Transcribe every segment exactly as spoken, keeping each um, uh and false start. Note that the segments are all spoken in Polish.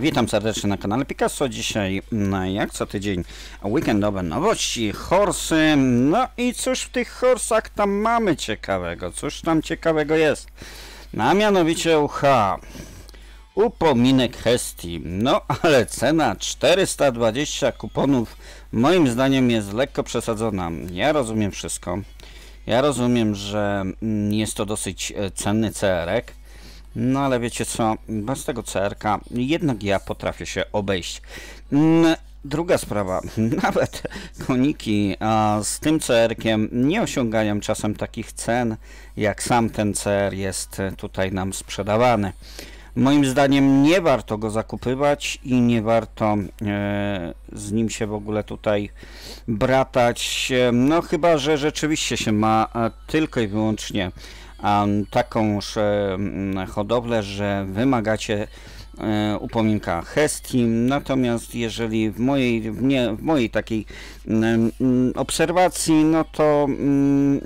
Witam serdecznie na kanale Picasso. Dzisiaj, jak co tydzień, weekendowe nowości, Howrse. No i cóż w tych Howrsach tam mamy ciekawego? Cóż tam ciekawego jest? No, a mianowicie ucha. Upominek Hestii. No ale cena czterysta dwadzieścia kuponów moim zdaniem jest lekko przesadzona. Ja rozumiem wszystko. Ja rozumiem, że jest to dosyć cenny C R-ek. No ale wiecie co, bez tego C R-ka jednak ja potrafię się obejść. Druga sprawa, nawet koniki z tym C R-kiem nie osiągają czasem takich cen, jak sam ten C R jest tutaj nam sprzedawany. Moim zdaniem nie warto go zakupywać i nie warto e, z nim się w ogóle tutaj bratać, no chyba że rzeczywiście się ma tylko i wyłącznie a, taką że, hodowlę, że wymagacie e, upominka Hestii. Natomiast jeżeli w mojej, w nie, w mojej takiej m, obserwacji, no to m,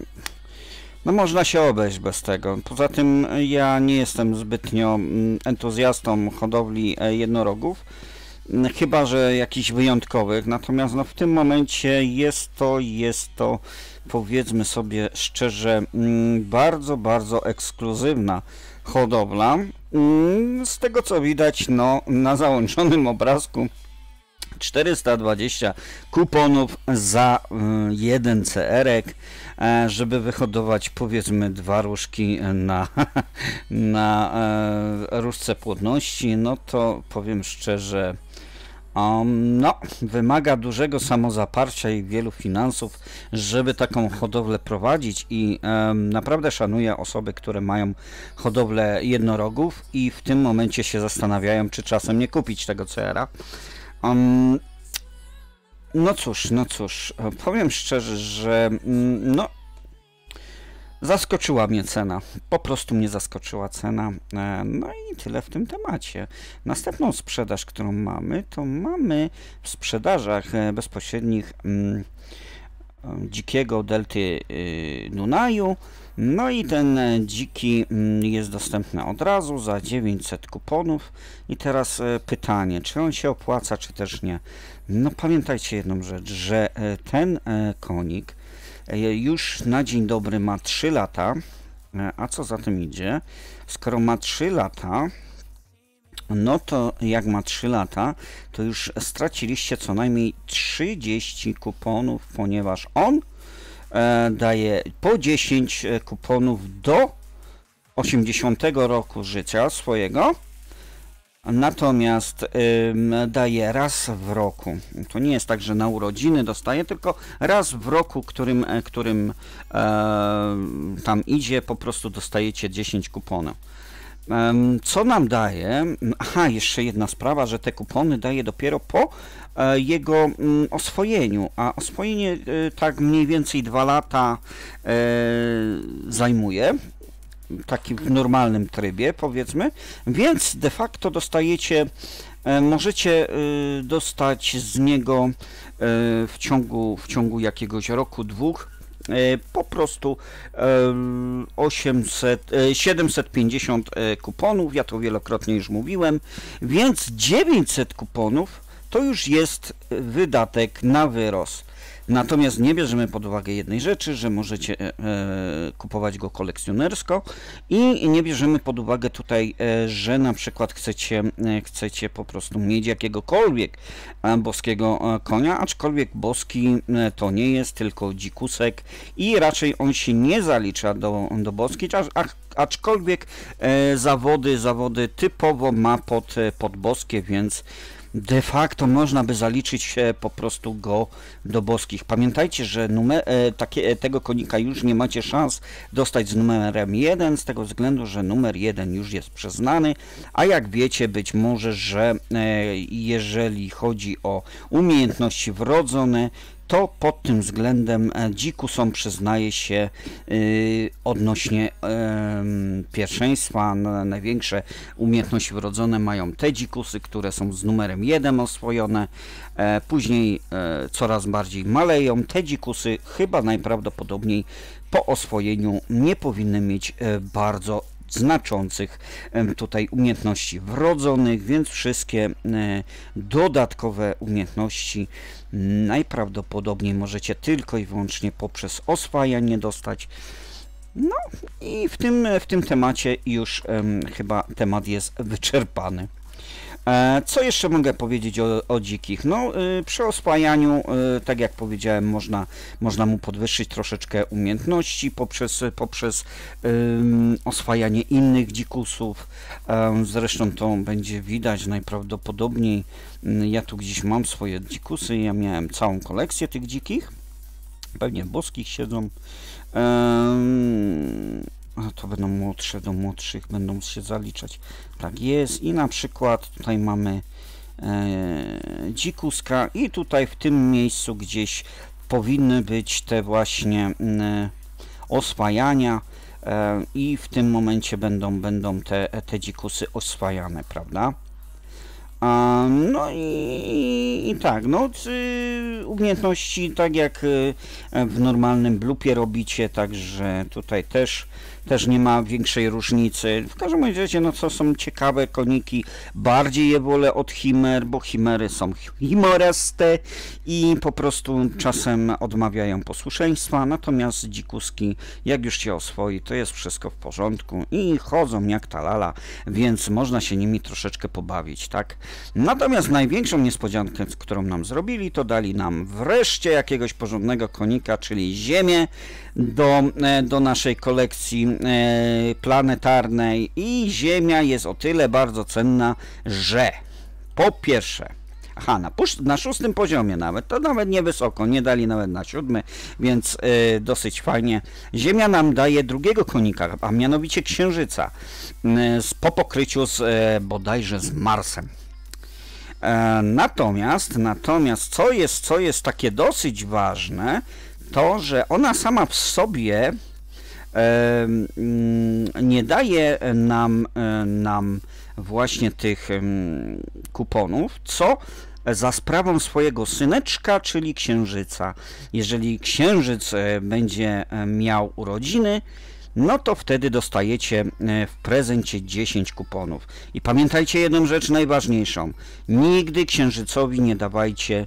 no można się obejść bez tego. Poza tym ja nie jestem zbytnio entuzjastą hodowli jednorogów, chyba że jakichś wyjątkowych. Natomiast no w tym momencie jest to, jest to powiedzmy sobie szczerze, bardzo, bardzo ekskluzywna hodowla. Z tego co widać, no na załączonym obrazku czterysta dwadzieścia kuponów za jeden C R-ek, żeby wyhodować powiedzmy dwa różki na, na różce płodności, no to powiem szczerze, um, no, wymaga dużego samozaparcia i wielu finansów, żeby taką hodowlę prowadzić i um, naprawdę szanuję osoby, które mają hodowlę jednorogów i w tym momencie się zastanawiają, czy czasem nie kupić tego C R-a. Um, no cóż, no cóż, powiem szczerze, że no, zaskoczyła mnie cena, po prostu mnie zaskoczyła cena, no i tyle w tym temacie. Następną sprzedaż, którą mamy, to mamy w sprzedażach bezpośrednich mm, dzikiego delty Dunaju. No i ten dziki jest dostępny od razu za dziewięćset kuponów. I teraz pytanie, czy on się opłaca, czy też nie. No pamiętajcie jedną rzecz, że ten konik już na dzień dobry ma trzy lata, a co za tym idzie, skoro ma trzy lata, no to jak ma trzy lata, to już straciliście co najmniej trzydzieści kuponów, ponieważ on e, daje po dziesięć kuponów do osiemdziesiątego roku życia swojego, natomiast e, daje raz w roku. To nie jest tak, że na urodziny dostaje, tylko raz w roku, którym, którym e, tam idzie, po prostu dostajecie dziesięć kuponów. Co nam daje? Aha, jeszcze jedna sprawa, że te kupony daje dopiero po jego oswojeniu, a oswojenie tak mniej więcej dwa lata zajmuje, taki w normalnym trybie powiedzmy, więc de facto dostajecie, możecie dostać z niego w ciągu, w ciągu jakiegoś roku, dwóch, po prostu osiemset, siedemset pięćdziesiąt kuponów, ja to wielokrotnie już mówiłem, więc dziewięćset kuponów to już jest wydatek na wyrost. Natomiast nie bierzemy pod uwagę jednej rzeczy, że możecie kupować go kolekcjonersko i nie bierzemy pod uwagę tutaj, że na przykład chcecie, chcecie po prostu mieć jakiegokolwiek boskiego konia, aczkolwiek boski to nie jest, tylko dzikusek i raczej on się nie zalicza do, do boskich, aczkolwiek zawody, zawody typowo ma pod, pod boskie, więc de facto można by zaliczyć po prostu go do boskich. Pamiętajcie, że numer, takie, tego konika już nie macie szans dostać z numerem jeden, z tego względu, że numer jeden już jest przyznany, a jak wiecie, być może, że jeżeli chodzi o umiejętności wrodzone, to pod tym względem dzikusom przyznaje się yy, odnośnie yy, pierwszeństwa. Na największe umiejętności wrodzone mają te dzikusy, które są z numerem jeden oswojone, yy, później yy, coraz bardziej maleją. Te dzikusy chyba najprawdopodobniej po oswojeniu nie powinny mieć yy, bardzo znaczących tutaj umiejętności wrodzonych, więc wszystkie dodatkowe umiejętności najprawdopodobniej możecie tylko i wyłącznie poprzez oswajanie dostać. No i w tym, w tym temacie już um, chyba temat jest wyczerpany. E, co jeszcze mogę powiedzieć o, o dzikich? No y, przy oswajaniu, y, tak jak powiedziałem, można, można mu podwyższyć troszeczkę umiejętności poprzez, poprzez y, oswajanie innych dzikusów. E, zresztą to będzie widać najprawdopodobniej. Y, ja tu gdzieś mam swoje dzikusy, ja miałem całą kolekcję tych dzikich. Pewnie boskich siedzą. Um, a to będą młodsze, do młodszych będą się zaliczać. Tak jest. I na przykład tutaj mamy e, dzikuska i tutaj w tym miejscu gdzieś powinny być te właśnie e, oswajania e, i w tym momencie będą, będą te, te dzikusy oswajane, prawda? No i, i tak, no umiejętności tak jak w normalnym blupie robicie, także tutaj też, też nie ma większej różnicy. W każdym razie, no co są ciekawe koniki, bardziej je wolę od chimer, bo chimery są chimeraste i po prostu czasem odmawiają posłuszeństwa, natomiast dzikuski, jak już się oswoi, to jest wszystko w porządku i chodzą jak ta lala, więc można się nimi troszeczkę pobawić, tak? Natomiast największą niespodziankę, którą nam zrobili, to dali nam wreszcie jakiegoś porządnego konika, czyli ziemię do, do naszej kolekcji planetarnej. I ziemia jest o tyle bardzo cenna, że po pierwsze, aha, na, na szóstym poziomie nawet, to nawet niewysoko, nie dali nawet na siódmy, więc y, dosyć fajnie. Ziemia nam daje drugiego konika, a mianowicie księżyca, y, z, po pokryciu z, y, bodajże z Marsem. E, natomiast, natomiast co jest, co jest takie dosyć ważne, to, że ona sama w sobie e, nie daje nam, e, nam właśnie tych e, kuponów, co za sprawą swojego syneczka, czyli księżyca. Jeżeli księżyc e, będzie miał urodziny, no to wtedy dostajecie w prezencie dziesięć kuponów. I pamiętajcie jedną rzecz najważniejszą. Nigdy księżycowi nie dawajcie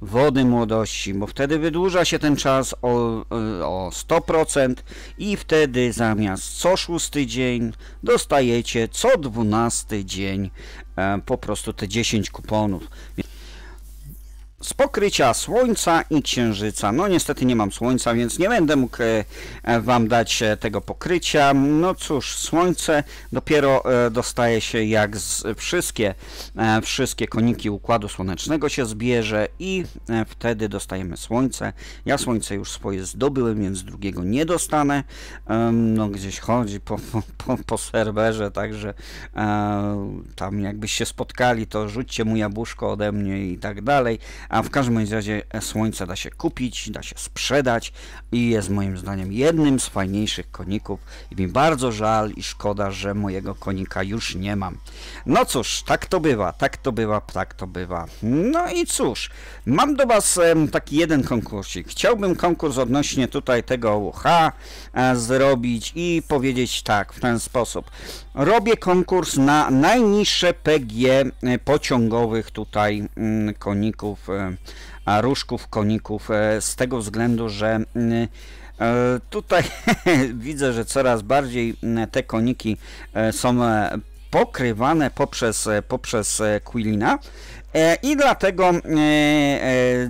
wody młodości, bo wtedy wydłuża się ten czas o, o sto procent i wtedy zamiast co szósty dzień dostajecie co dwunasty dzień po prostu te dziesięć kuponów. Z pokrycia Słońca i Księżyca. No niestety nie mam Słońca, więc nie będę mógł Wam dać tego pokrycia. No cóż, Słońce dopiero dostaje się jak z wszystkie, wszystkie koniki Układu Słonecznego się zbierze i wtedy dostajemy Słońce. Ja Słońce już swoje zdobyłem, więc drugiego nie dostanę. No gdzieś chodzi po, po, po serwerze, także tam jakbyście spotkali, to rzućcie mu jabłuszko ode mnie i tak dalej. A w każdym razie Słońce da się kupić, da się sprzedać i jest moim zdaniem jednym z fajniejszych koników. I mi bardzo żal i szkoda, że mojego konika już nie mam. No cóż, tak to bywa, tak to bywa, tak to bywa. No i cóż, mam do Was taki jeden konkursik. Chciałbym konkurs odnośnie tutaj tego ucha zrobić i powiedzieć tak, w ten sposób. Robię konkurs na najniższe P G pociągowych tutaj koników, a różków koników, z tego względu, że tutaj widzę, że coraz bardziej te koniki są pokrywane poprzez, poprzez Quilina i dlatego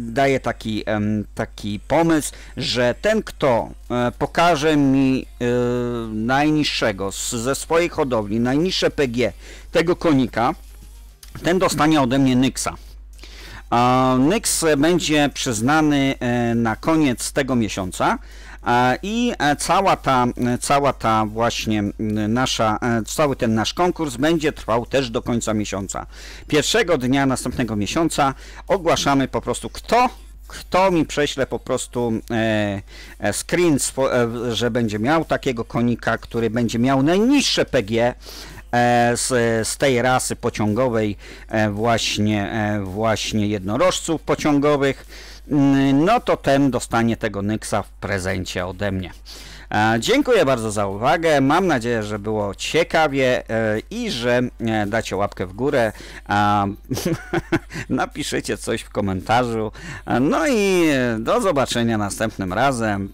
daję taki, taki pomysł, że ten, kto pokaże mi najniższego ze swojej hodowli, najniższe P G tego konika, ten dostanie ode mnie N Y X a. N Y X będzie przyznany na koniec tego miesiąca i cała ta, cała ta właśnie nasza, cały ten nasz konkurs będzie trwał też do końca miesiąca. Pierwszego dnia następnego miesiąca ogłaszamy po prostu, kto Kto mi prześle po prostu screen, że będzie miał takiego konika, który będzie miał najniższe P G z, z tej rasy pociągowej właśnie, właśnie jednorożców pociągowych, no to ten dostanie tego N Y X a w prezencie ode mnie. Dziękuję bardzo za uwagę, mam nadzieję, że było ciekawie i że dacie łapkę w górę, napiszecie coś w komentarzu, no i do zobaczenia następnym razem.